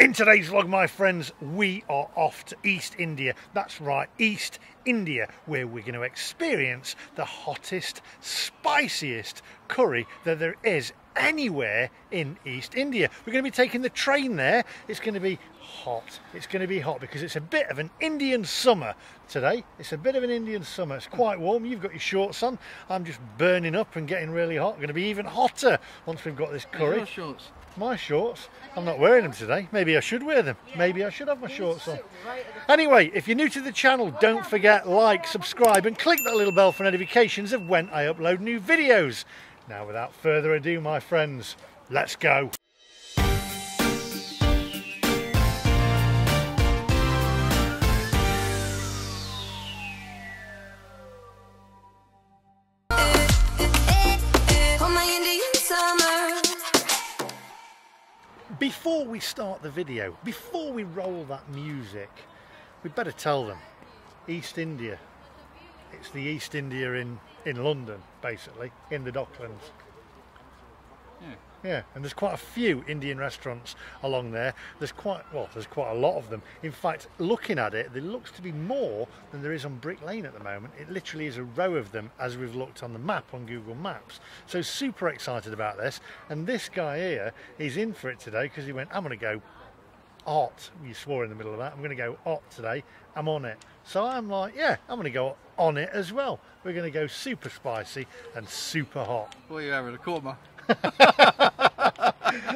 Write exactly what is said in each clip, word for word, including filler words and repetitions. In today's vlog, my friends, we are off to East India. That's right, East India, where we're going to experience the hottest, spiciest curry that there is anywhere in East India. We're going to be taking the train there. It's going to be hot. It's going to be hot because it's a bit of an Indian summer today. It's a bit of an Indian summer. It's quite warm. You've got your shorts on. I'm just burning up and getting really hot. It's going to be even hotter once we've got this curry. Where's your shorts? My shorts. I'm not wearing them today. Maybe I should wear them. Yeah. Maybe I should have my shorts on. Anyway, if you're new to the channel, don't forget, like, subscribe and click that little bell for notifications of when I upload new videos. Now, without further ado, my friends, let's go. Before we start the video, before we roll that music, we better tell them East India. It's the East India in, in London, basically, in the Docklands. Yeah. Yeah, and there's quite a few Indian restaurants along there. There's quite, well, there's quite a lot of them. In fact, looking at it, there looks to be more than there is on Brick Lane at the moment. It literally is a row of them as we've looked on the map on Google Maps. So super excited about this. And this guy here is in for it today because he went, I'm going to go hot. You swore in the middle of that. I'm going to go hot today. I'm on it. So I'm like, yeah, I'm going to go on it as well. We're going to go super spicy and super hot. What are you having, a korma?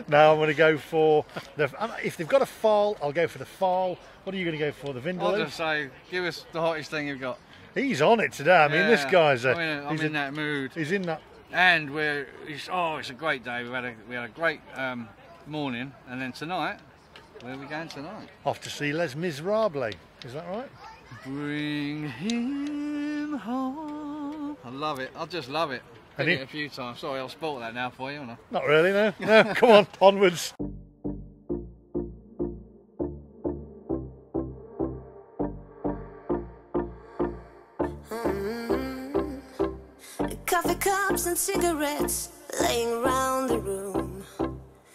Now I'm going to go for the, if they've got a Phaal, I'll go for the Phaal. What are you going to go for, the Vindaloo? I'll just say, give us the hottest thing you've got. He's on it today. I mean, yeah, this guy's a, I mean, I'm in a, that mood. He's in that. And we're, it's, oh, it's a great day. We had a, we had a great um, morning, and then tonight, where are we going tonight? Off to see Les Miserables. Is that right? Bring him home. I love it. I just love it. Did it a few times. Sorry, I'll spoil that now for you, haven't I? Not really, no. No, come on, onwards. Mm-hmm. Coffee cups and cigarettes laying round the room.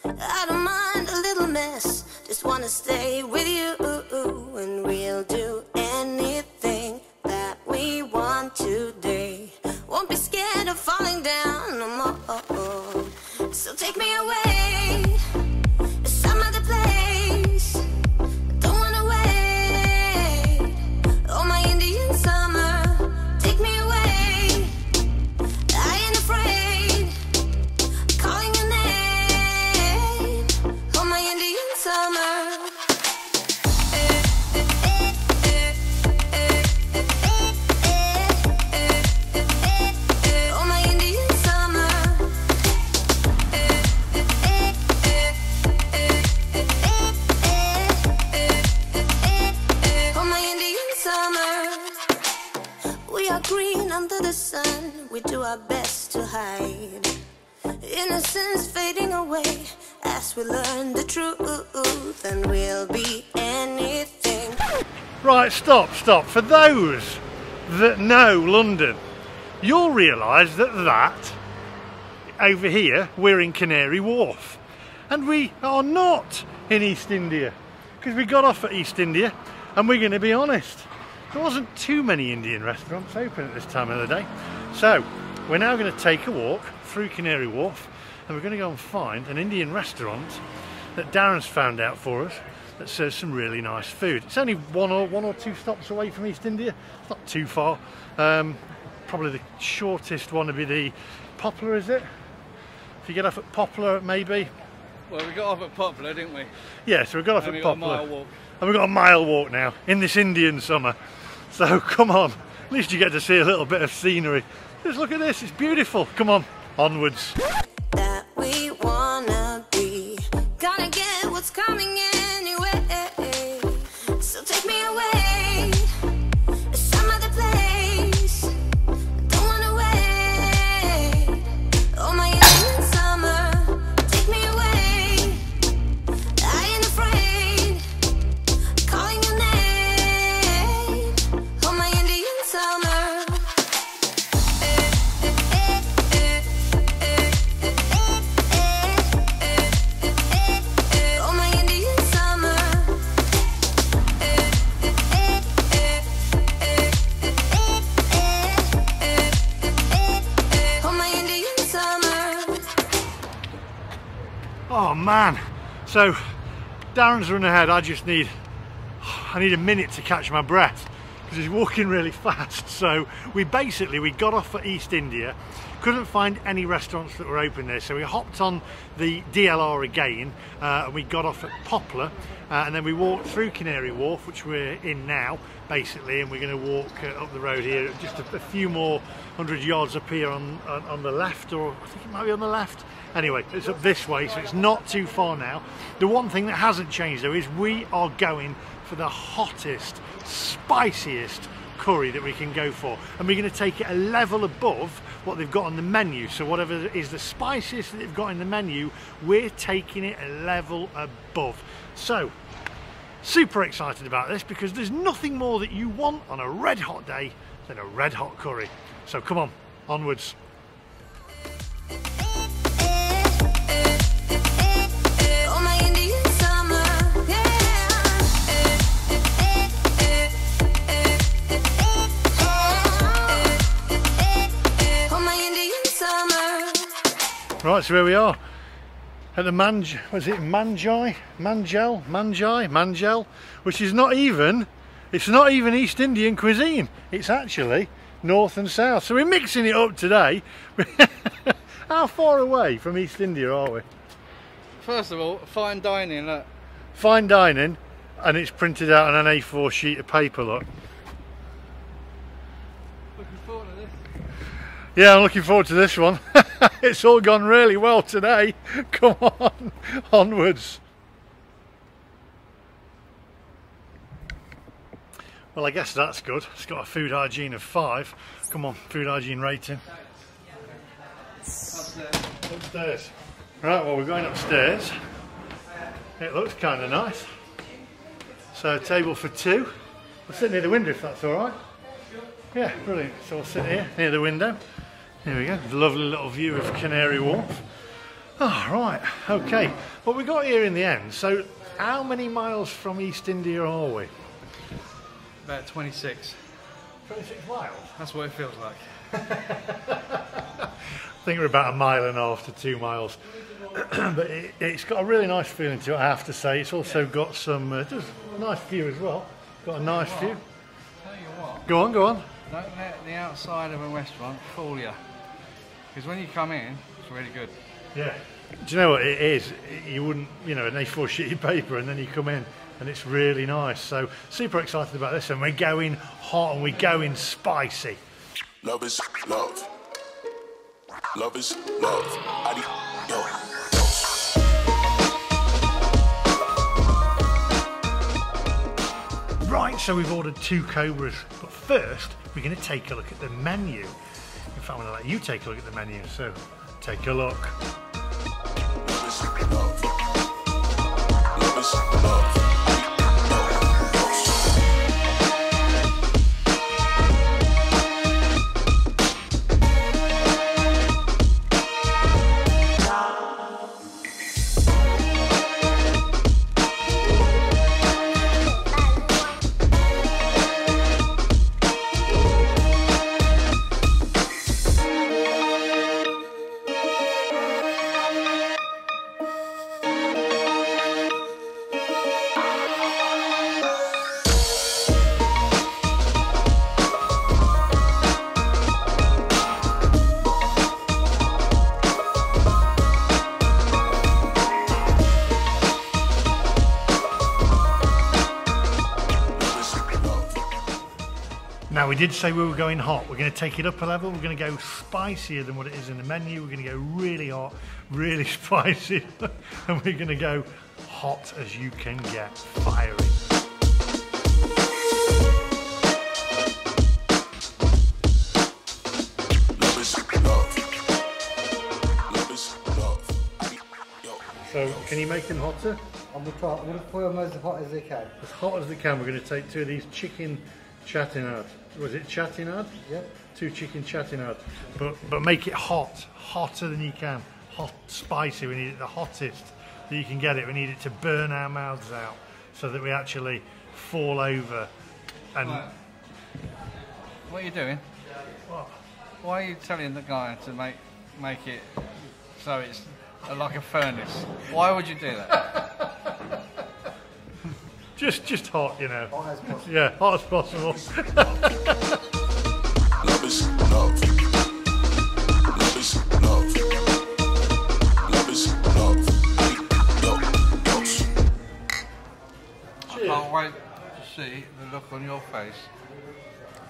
I don't mind a little mess, just want to stay with you. And we'll do anything that we want today. Won't be scared of falling down no more. So take me away to some other place. Don't wanna wait. Oh, my Indian summer, take me away. I ain't afraid calling your name. Oh, my Indian summer. We do our best to hide innocence fading away as we learn the truth, and we'll be anything. Right, stop, stop. For those that know London, you'll realise that that over here we're in Canary Wharf, and we are not in East India because we got off at East India, and we're going to be honest. There wasn't too many Indian restaurants open at this time of the day. So we're now going to take a walk through Canary Wharf, and we're going to go and find an Indian restaurant that Darren's found out for us that serves some really nice food. It's only one or one or two stops away from East India. It's not too far. Um, probably the shortest one would be the Poplar, is it? If you get off at Poplar, maybe. Well, we got off at Poplar, didn't we? Yeah, so we got off and at we got Poplar. A mile walk. And we've got a mile walk now in this Indian summer. So come on, at least you get to see a little bit of scenery. Just look at this, it's beautiful. Come on, onwards. That we wanna be, gonna get what's coming anyway. So take me away to some other place. Don't wanna wait. Oh, my Indian summer, take me away. I ain't afraid calling your name. Oh, my Indian summer. Hey, hey, hey, hey, hey. man. So Darren's run ahead. I just need, I need a minute to catch my breath because he's walking really fast. So we basically, we got off for East India, couldn't find any restaurants that were open there. So we hopped on the D L R again uh, and we got off at Poplar uh, and then we walked through Canary Wharf, which we're in now basically. And we're going to walk uh, up the road here, just a, a few more hundred yards up here on, on, on the left, or I think it might be on the left. Anyway, it's up this way, so it's not too far now. The one thing that hasn't changed though is we are going for the hottest, spiciest curry that we can go for, and we're going to take it a level above what they've got on the menu. So whatever is the spiciest that they've got in the menu, we're taking it a level above. So super excited about this because there's nothing more that you want on a red hot day than a red hot curry. So come on, onwards. Right, so here we are at the Manj, was it Manjai, Manjel, Manjai, Manjel, which is not even, it's not even East Indian cuisine. It's actually north and south. So we're mixing it up today. How far away from East India are we? First of all, fine dining, look. Fine dining, and it's printed out on an A four sheet of paper, look. Looking forward to this. Yeah, I'm looking forward to this one. It's all gone really well today. Come on, onwards. Well, I guess that's good. It's got a food hygiene of five. Come on, food hygiene rating. Upstairs. Upstairs. Right, well, we're going upstairs. It looks kind of nice. So, table for two. We'll sit near the window if that's all right. Yeah, brilliant. So, we'll sit here near the window. Here we go, lovely little view of Canary Wharf. Oh, right, okay. Well, we got here in the end. So how many miles from East India are we? About twenty-six. twenty-six miles? That's what it feels like. I think we're about a mile and a half to two miles. But it, it's got a really nice feeling to it, I have to say. It's also got some, uh, just a nice view as well. Got a nice view. Tell you what. Go on, go on. Don't let the outside of a restaurant fool you. Because when you come in, it's really good. Yeah. Do you know what it is? You wouldn't, you know, an A four sheet of paper, and then you come in and it's really nice. So super excited about this, and we're going hot and we're going spicy. Love is love. Love is love. Adi yo. Right, so we've ordered two cobras, but first we're going to take a look at the menu. In fact, I'm going to let you take a look at the menu, so take a look. Now we did say we were going hot. We're going to take it up a level. We're going to go spicier than what it is in the menu. We're going to go really hot, really spicy, and we're going to go hot as you can get, fiery. Love is love. Love is love. So can you make them hotter? I'm going to try. I'm going to put them as hot as they can. As hot as they can. We're going to take two of these chicken Chettinad. Was it Chettinad? Yep. Two chicken Chettinad. But but make it hot, hotter than you can. Hot, spicy. We need it the hottest that you can get it. We need it to burn our mouths out so that we actually fall over. And right. What are you doing? What? Why are you telling the guy to make make it so it's like a furnace. Why would you do that? just, just hot, you know. Hot as possible. Yeah, hot as possible. Love is love. Love is love. Love is love. I can't wait to see the look on your face.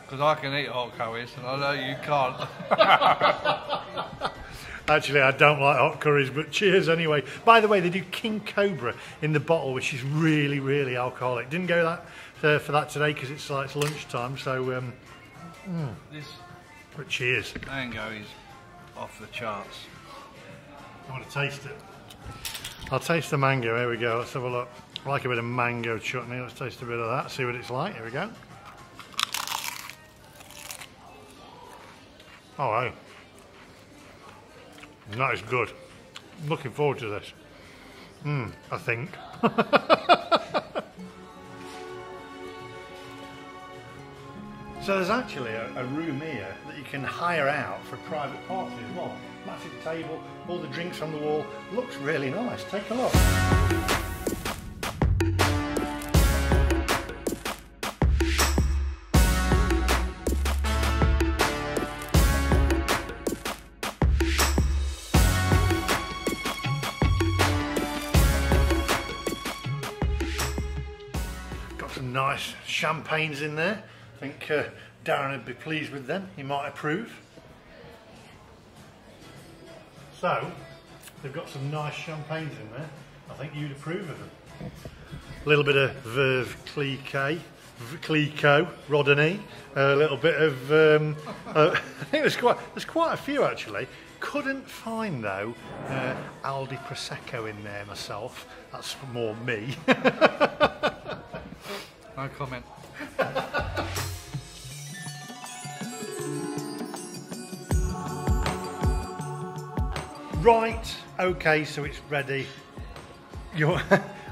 Because I can eat hot curries and I know you can't. Actually, I don't like hot curries, but cheers anyway. By the way, they do King Cobra in the bottle, which is really, really alcoholic. Didn't go that uh, for that today because it's like it's lunchtime. So, um, mm. this but cheers. Mango is off the charts. I want to taste it. I'll taste the mango. Here we go. Let's have a look. I like a bit of mango chutney. Let's taste a bit of that. See what it's like. Here we go. Oh, hey. That is good. Looking forward to this. Mmm, I think. So there's actually a, a room here that you can hire out for private parties as well. Massive table, all the drinks on the wall. Looks really nice. Take a look. Nice champagnes in there. I think uh, Darren would be pleased with them. He might approve. So they've got some nice champagnes in there. I think you'd approve of them. A little bit of Veuve Clicquot, Clicquot, Rodney. A little bit of. Um, uh, I think there's quite there's quite a few actually. Couldn't find though uh, Aldi Prosecco in there myself. That's more me. No comment. Right, okay, so it's ready. You're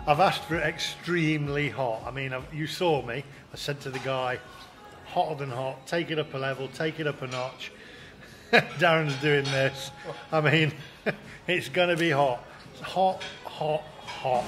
I've asked for it extremely hot. I mean, I've, you saw me. I said to the guy, hotter than hot, take it up a level, take it up a notch. Darren's doing this. I mean, it's going to be hot. It's hot, hot, hot.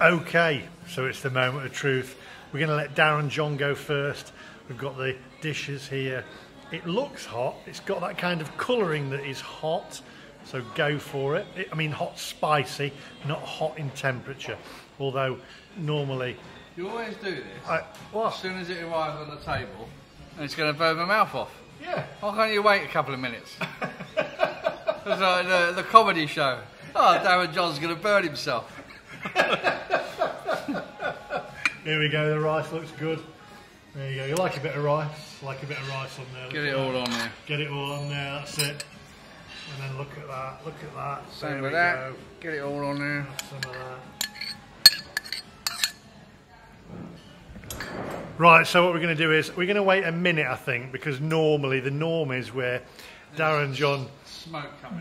Okay, so it's the moment of truth. We're going to let Darren John go first. We've got the dishes here. It looks hot. It's got that kind of colouring that is hot, so go for it. it. I mean, hot spicy, not hot in temperature. Although, normally... You always do this. I, what? As soon as it arrives on the table, and it's going to blow my mouth off. Yeah. Why can't you wait a couple of minutes? It's like the, the comedy show. Oh, Darren John's going to burn himself. Here we go, the rice looks good. There you go, you like a bit of rice, like a bit of rice on there. Get it all on there. Get it all on there, that's it. And then look at that, look at that. Same with that, get it all on there. Some of that. Right, so what we're going to do is, we're going to wait a minute I think, because normally the norm is where Darren John... Smoke coming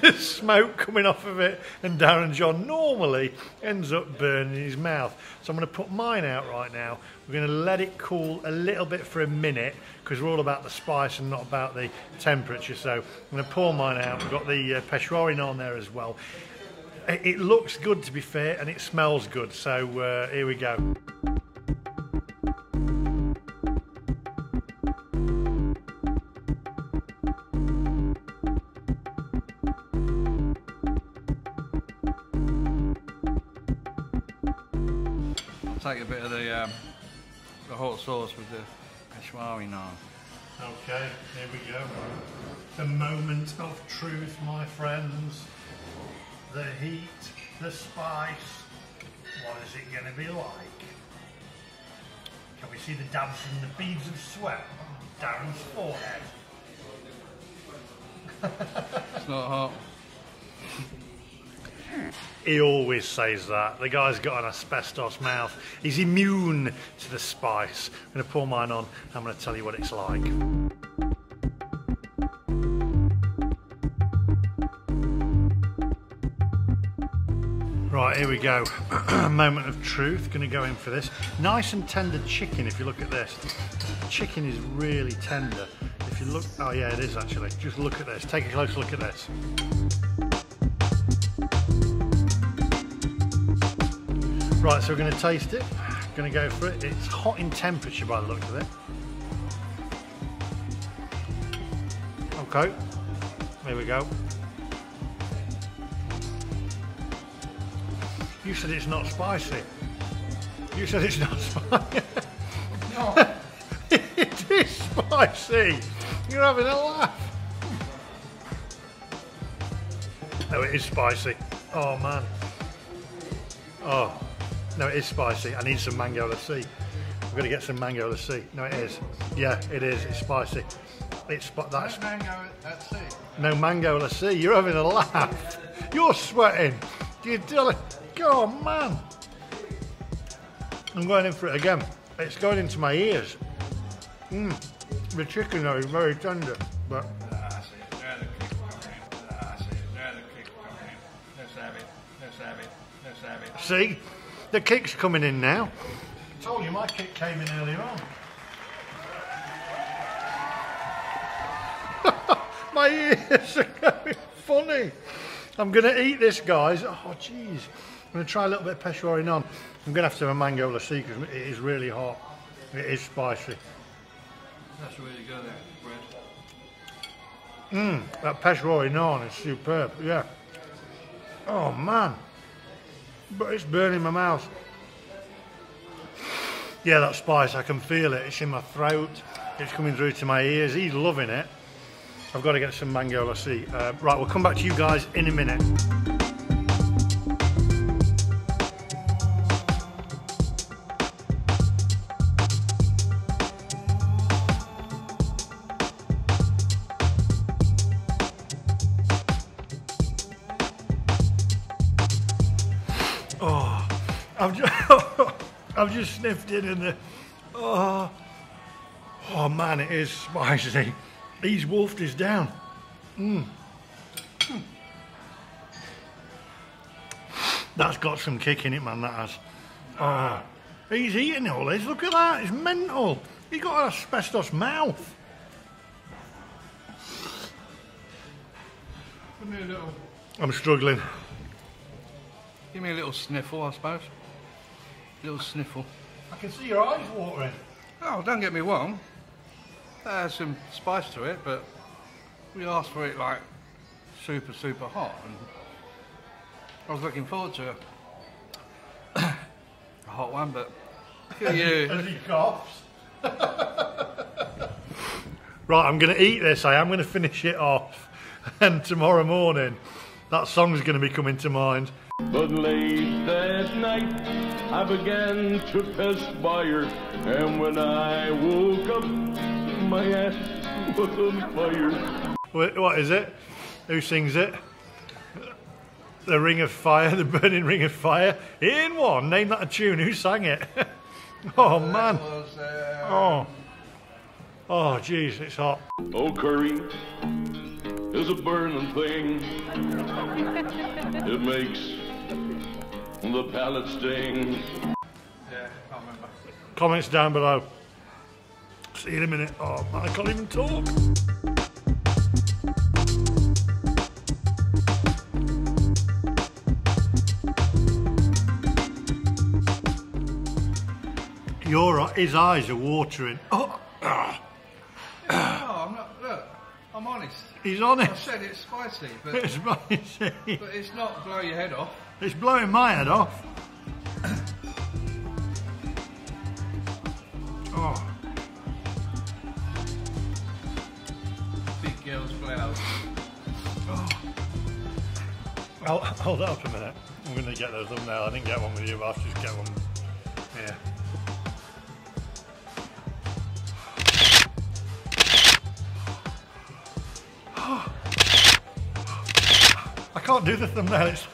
There's smoke coming off of it, and Darren John normally ends up burning his mouth. So I'm going to put mine out right now. We're going to let it cool a little bit for a minute because we're all about the spice and not about the temperature. So I'm going to pour mine out. We've got the uh, Peshwari on there as well. It, it looks good to be fair, and it smells good. So uh, here we go. Take a bit of the, um, the hot sauce with the Peshwari naan. Okay, here we go. The moment of truth, my friends. The heat, the spice. What is it going to be like? Can we see the dabs and the beads of sweat on Darren's forehead? It's not hot. He always says that. The guy's got an asbestos mouth. He's immune to the spice. I'm going to pour mine on. I'm going to tell you what it's like. Right, here we go. Moment of truth. Going to go in for this. Nice and tender chicken, if you look at this. The chicken is really tender. If you look, oh yeah, it is actually. Just look at this. Take a close look at this. Right, so we're going to taste it, going to go for it. It's hot in temperature by the look of it. Okay, there we go. You said it's not spicy. You said it's not spicy. No. It is spicy. You're having a laugh. No, it is spicy. Oh, man. Oh. No, it is spicy. I need some mango lassi. We've got to get some mango lassi. No, it is. Yeah, it is. It's spicy. It's that's no mango lassi. No mango lassi. You're having a laugh. You're sweating. You're doing it. Oh, man. I'm going in for it again. It's going into my ears. Mm. The chicken, though, is very tender, but... See? The kick's coming in now. I told you my kick came in earlier on. My ears are going funny. I'm going to eat this, guys. Oh, jeez. I'm going to try a little bit of Peshwari naan. I'm going to have to have a mango lassi because it is really hot. It is spicy. That's really good, that bread. Mmm, that Peshwari naan is superb, yeah. Oh, man. But it's burning my mouth. Yeah, that spice, I can feel it. It's in my throat. It's coming through to my ears. He's loving it. I've got to get some mango lassi. Uh, right, we'll come back to you guys in a minute. Oh, I've just, I've just sniffed it in the, oh, oh man, it is spicy. He's wolfed us down. Mm. Mm. That's got some kick in it, man, that has. Oh, he's eating all this, look at that, it's mental. He's got an asbestos mouth. Give me a little... I'm struggling. Give me a little sniffle, I suppose. A little sniffle. I can see your eyes watering. Oh, don't get me wrong. That has some spice to it, but we asked for it like super, super hot. And I was looking forward to a hot one, but look at you. And he coughs. Right, I'm going to eat this. I am going to finish it off. And tomorrow morning, that song's going to be coming to mind. But late that night, I began to perspire, and when I woke up, my ass was on fire. Wait, what is it? Who sings it? The Ring of Fire, the Burning Ring of Fire. In one, name that a tune. Who sang it? Oh, man. Was, uh... Oh. Oh, jeez, it's hot. Oh, curry is a burning thing. It makes the palate sting. Yeah, I can't remember. Comments down below. See you in a minute. Oh, man, I can't even talk. Your, his eyes are watering. Oh. Yeah, no, I'm not, look, I'm honest. He's honest. I said it's spicy, but it's spicy. But it's not blow your head off. It's blowing my head off. Oh. Oh. I'll hold that up a minute. I'm going to get those thumbnail. I didn't get one with you, but I'll just get one here. I can't do the thumbnail. It's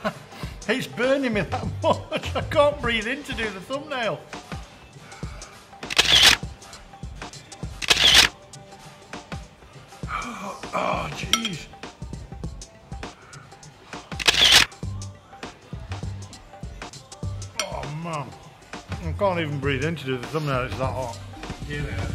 He's burning me that much. I can't breathe in to do the thumbnail. Oh, jeez. Oh, man. I can't even breathe in to do the thumbnail. It's that hot. Yeah, yeah.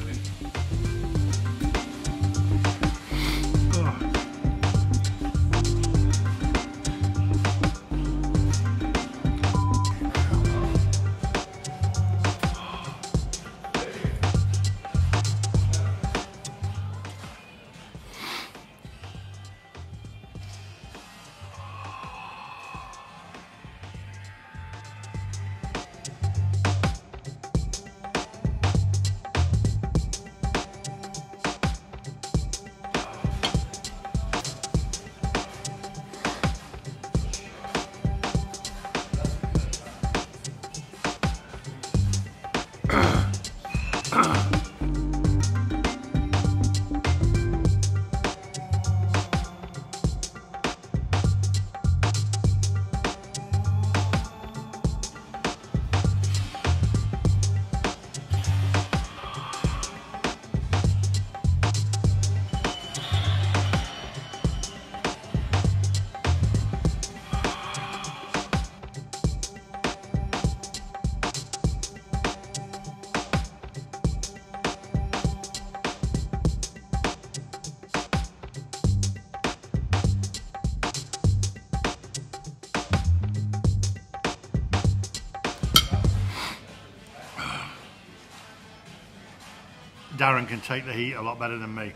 Darren can take the heat a lot better than me,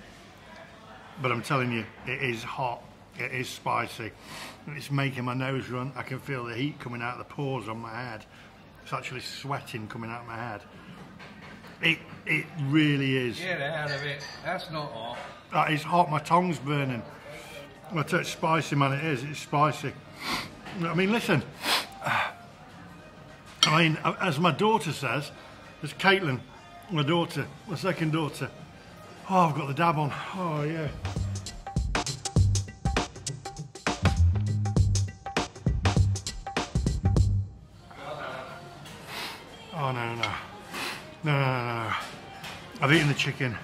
but I'm telling you, it is hot, it is spicy, it's making my nose run. I can feel the heat coming out of the pores on my head. It's actually sweating coming out of my head. It it really is. Get out of it, that's not hot. That is hot, my tongue's burning. I tell you, it's spicy, man, it is, it's spicy. I mean, listen, I mean, as my daughter says, as Caitlin, my daughter, my second daughter. Oh, I've got the dab on. Oh, yeah. Oh, no, no, no. No, no, no. I've eaten the chicken.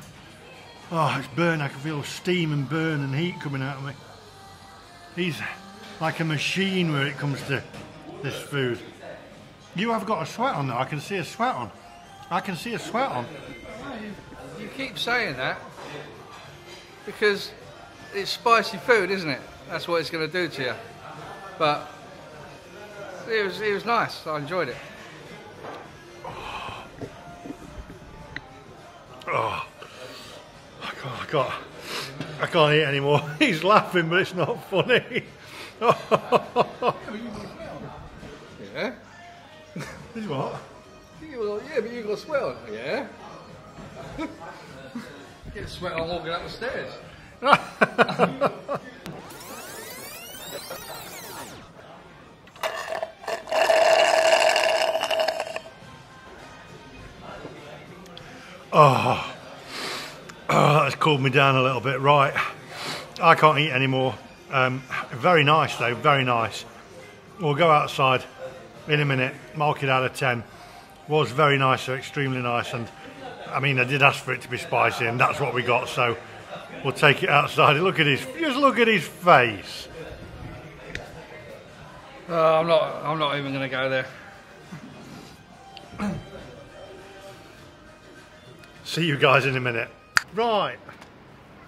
Oh, it's burning. I can feel steam and burn and heat coming out of me. He's like a machine where it comes to this food. You have got a sweat on, though. I can see a sweat on. I can see a sweat on. You keep saying that because it's spicy food, isn't it? That's what it's going to do to you. But it was, it was nice. I enjoyed it. Oh. Oh. I can't, I can't, I can't eat anymore. He's laughing, but it's not funny. Oh. Yeah. He's what? Yeah, but you've got sweat on. Yeah. You get sweat on walking up the stairs. Oh. Oh, that's cooled me down a little bit. Right. I can't eat anymore. Um, very nice, though. Very nice. We'll go outside in a minute. Mark it out of ten. Was very nice, so extremely nice, and I mean, I did ask for it to be spicy, and that's what we got, so we'll take it outside. Look at his, just look at his face. Uh, I'm not, I'm not even going to go there. See you guys in a minute. Right,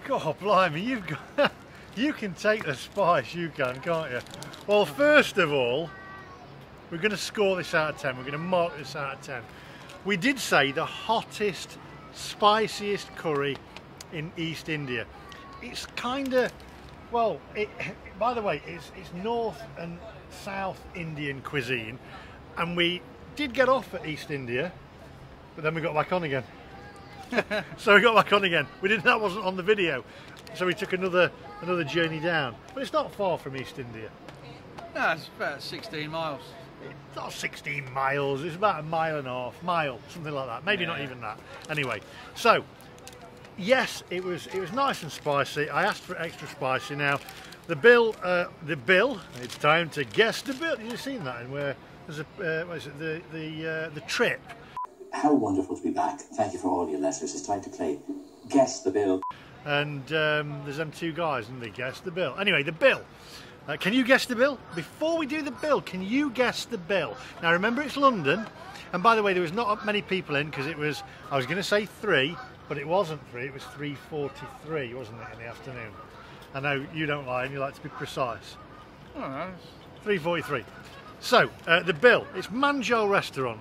God blimey, you've got, you can take the spice, you can, can't you? Well, first of all, we're going to score this out of ten. We're going to mark this out of ten. We did say the hottest, spiciest curry in East India. It's kind of, well, it, by the way, it's, it's North and South Indian cuisine. And we did get off at East India, but then we got back on again. So we got back on again. We didn't, that wasn't on the video. So we took another, another journey down. But it's not far from East India. No, it's about sixteen miles. It's not sixteen miles, it's about a mile and a half, mile, something like that, maybe yeah. Not even that. Anyway, so yes, it was it was nice and spicy. I asked for extra spicy. Now The bill, uh, the bill. It's time to guess the bill. You've seen that, and where there's a uh, what is it? The the uh, the trip. How wonderful to be back! Thank you for all your letters. It's time to play guess the bill. And um, there's them two guys, and they guess the bill. Anyway, the bill. Uh, can you guess the bill? Before we do the bill, can you guess the bill? Now remember, it's London, and by the way, there was not many people in because it was. I was going to say three, but it wasn't three. It was three forty-three, wasn't it, in the afternoon? I know you don't lie and you like to be precise. I don't know. three forty-three. So, uh, the bill. It's Manjai Restaurant,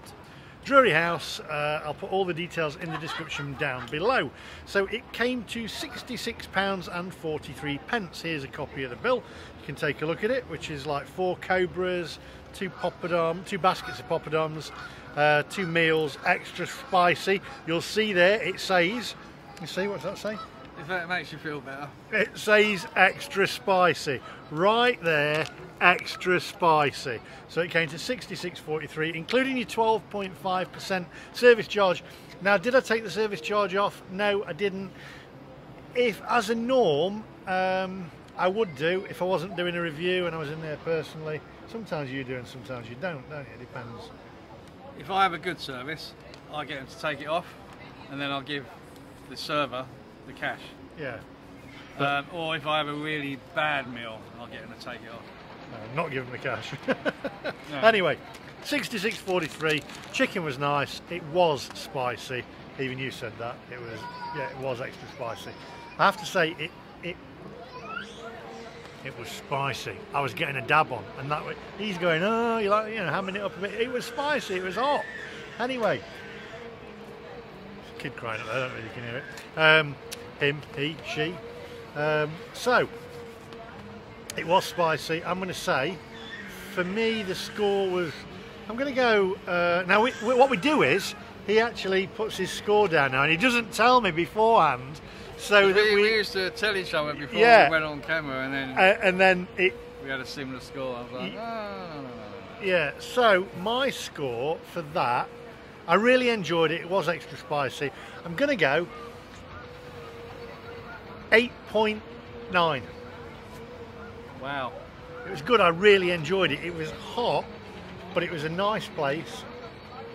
Drury House. Uh, I'll put all the details in the description down below. So it came to sixty-six pounds forty-three. Here's a copy of the bill. You can take a look at it, which is like four cobras, two poppadom, two baskets of poppadoms, uh, two meals, extra spicy. You'll see there it says, you see, what does that say? If that makes you feel better. It says extra spicy. Right there, extra spicy. So it came to sixty-six forty-three, including your twelve point five percent service charge. Now, did I take the service charge off? No, I didn't. If, as a norm, um, I would do if I wasn't doing a review and I was in there personally. Sometimes you do and sometimes you don't, don't you? It depends. If I have a good service, I get them to take it off, and then I'll give the server the cash. Yeah. Um, or if I have a really bad meal, I'll get them to take it off. No, not give them the cash. No. Anyway, sixty-six forty-three. Chicken was nice. It was spicy. Even you said that. It was. Yeah, it was extra spicy. I have to say, it it it was spicy. I was getting a dab on, and that way he's going, oh, you like, you know, hamming it up a bit. It was spicy. It was hot. Anyway. Kid crying up there, I don't really can hear it. Um, him, he, she. Um, so, it was spicy. I'm going to say, for me, the score was, I'm going to go, uh, now we, we, what we do is, he actually puts his score down now, and he doesn't tell me beforehand. So that we, we, we used to tell each other before yeah, we went on camera, and then, uh, and then it, we had a similar score. I was like, oh. Yeah, so my score for that, I really enjoyed it. It was extra spicy. I'm going to go eight point nine. Wow. It was good. I really enjoyed it. It was hot, but it was a nice place.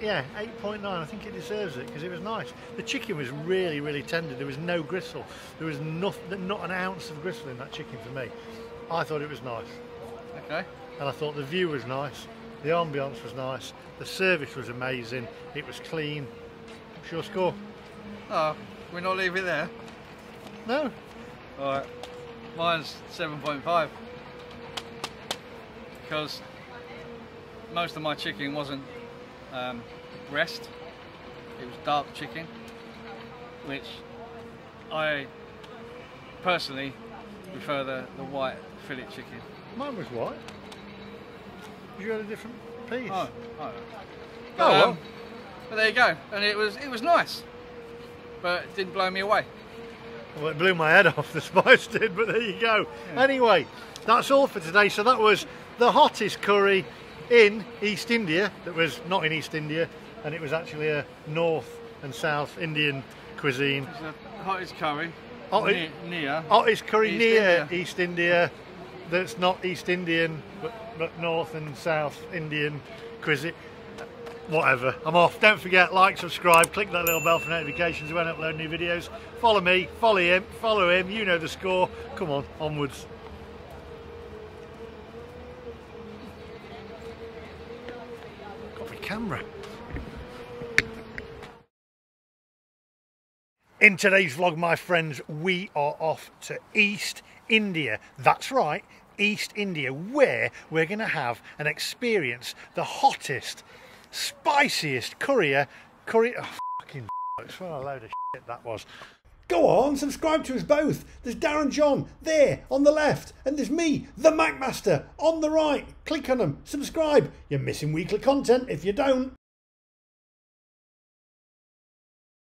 Yeah, eight point nine. I think it deserves it because it was nice. The chicken was really, really tender. There was no gristle. There was not, not an ounce of gristle in that chicken for me. I thought it was nice. Okay. And I thought the view was nice. The ambience was nice, the service was amazing, it was clean. What's your score? Oh, we're not leaving it there? No. Alright, mine's seven point five. Because most of my chicken wasn't um, breast, it was dark chicken, which I personally prefer the, the white fillet chicken. Mine was white. You had a different piece. Oh, oh. But, oh well. Um, but there you go, and it was it was nice, but it didn't blow me away. Well, it blew my head off. The spice did, but there you go. Yeah. Anyway, that's all for today. So that was the hottest curry in East India. That was not in East India, and it was actually a North and South Indian cuisine. It was the hottest curry. Hot near, near. Hottest curry East near India. East India. That's not East Indian, but, but North and South Indian cuisine. Whatever, I'm off. Don't forget, like, subscribe, click that little bell for notifications when I upload new videos. Follow me, follow him, follow him, you know the score. Come on, onwards. Got my camera. In today's vlog, my friends, we are off to East India. That's right, East India, where we're going to have and experience the hottest, spiciest curry. Curry. Oh, fucking shit, what a load of shit that was. Go on, subscribe to us both. There's Darren John there on the left, and there's me, The MacMaster, on the right. Click on them, subscribe. You're missing weekly content if you don't.